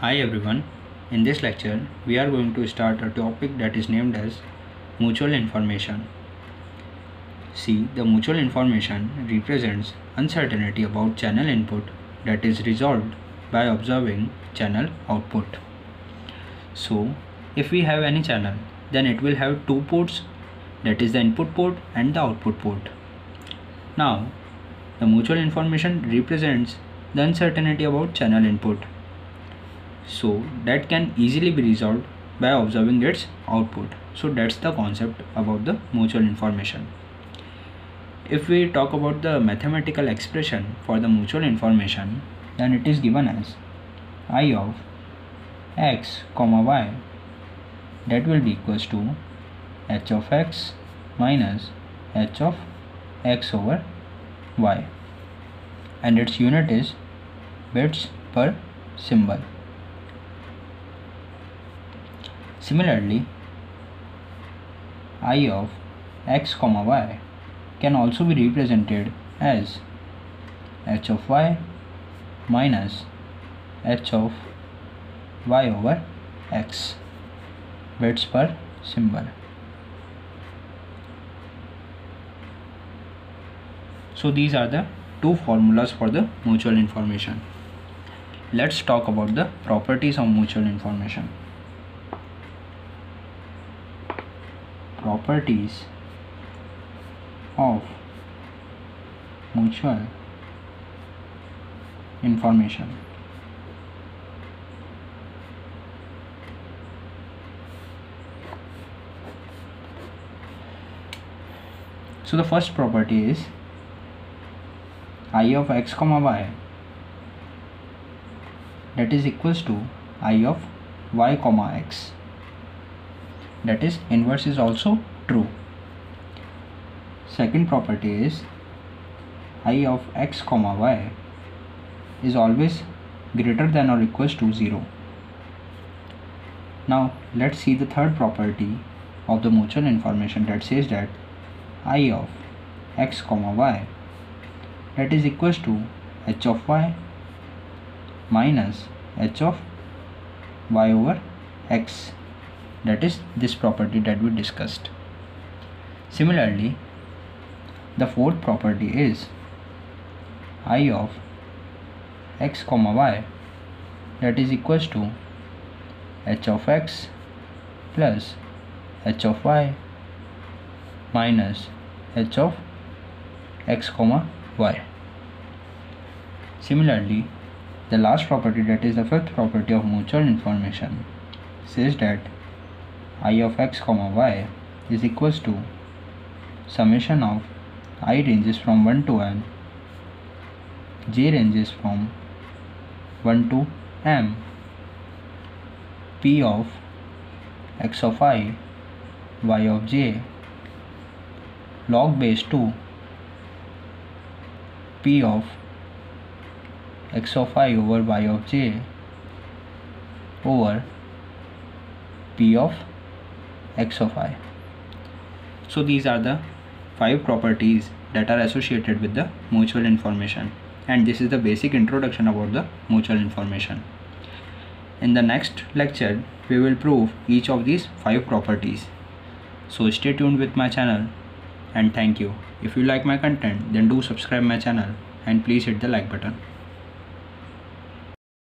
Hi everyone, in this lecture we are going to start a topic that is named as mutual information. See, the mutual information represents uncertainty about channel input that is resolved by observing channel output. So, if we have any channel, then it will have two ports, that is the input port and the output port. Now, the mutual information represents the uncertainty about channel input. So that can easily be resolved by observing its output. So that's the concept about the mutual information. If we talk about the mathematical expression for the mutual information, then it is given as I of x comma y, that will be equals to h of x minus h of x over y, and its unit is bits per symbol. Similarly, I of x comma y can also be represented as h of y minus h of y over x, bits per symbol. So these are the two formulas for the mutual information. Let's talk about the properties of mutual information. Properties of mutual information. So the first property is I of x comma y, that is equals to I of y comma x, that is inverse is also true. Second property is I of x comma y is always greater than or equals to 0. Now let's see the third property of the mutual information, that says that I of x comma y, that is equals to h of y minus h of y over x, that is this property that we discussed. Similarly, the fourth property is I of x comma y, that is equals to h of x plus h of y minus h of x comma y. Similarly, the last property, that is the fifth property of mutual information, says that I of x comma y is equals to summation of I ranges from 1 to n, j ranges from 1 to m, p of x of I, y of j, log base 2 p of x of I over y of j over p of x of I. So these are the five properties that are associated with the mutual information, and this is the basic introduction about the mutual information. In the next lecture we will prove each of these five properties. So stay tuned with my channel, and thank you. If you like my content, then do subscribe my channel and please hit the like button.